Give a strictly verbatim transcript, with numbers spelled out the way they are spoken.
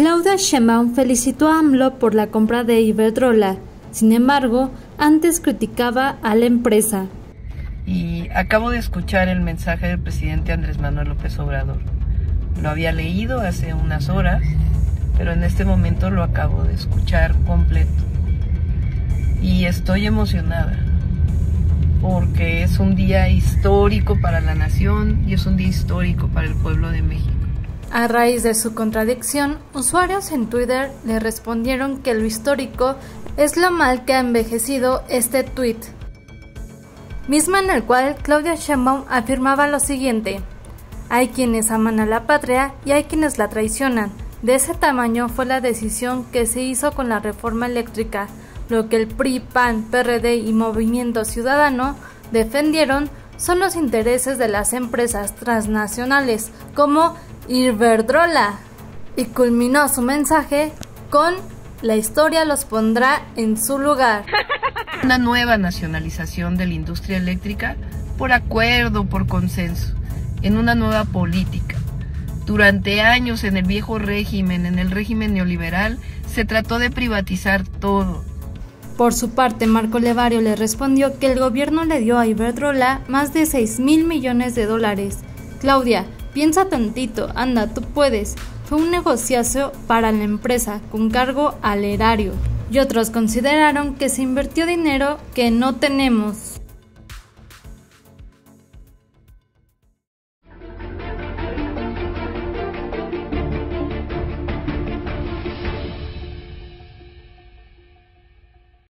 Claudia Sheinbaum felicitó a AMLO por la compra de Iberdrola, sin embargo, antes criticaba a la empresa. Y acabo de escuchar el mensaje del presidente Andrés Manuel López Obrador. Lo había leído hace unas horas, pero en este momento lo acabo de escuchar completo. Y estoy emocionada, porque es un día histórico para la nación y es un día histórico para el pueblo de México. A raíz de su contradicción, usuarios en Twitter le respondieron que lo histórico es lo mal que ha envejecido este tuit, mismo en el cual Claudia Sheinbaum afirmaba lo siguiente: hay quienes aman a la patria y hay quienes la traicionan. De ese tamaño fue la decisión que se hizo con la reforma eléctrica. Lo que el P R I, P A N, P R D y Movimiento Ciudadano defendieron son los intereses de las empresas transnacionales como Iberdrola, y culminó su mensaje con: la historia los pondrá en su lugar. Una nueva nacionalización de la industria eléctrica por acuerdo, por consenso, en una nueva política. Durante años en el viejo régimen, en el régimen neoliberal, se trató de privatizar todo. Por su parte, Marco Levario le respondió que el gobierno le dio a Iberdrola más de seis mil millones de dólares. Claudia, piensa tantito, anda, tú puedes. Fue un negociazo para la empresa, con cargo al erario. Y otros consideraron que se invirtió dinero que no tenemos.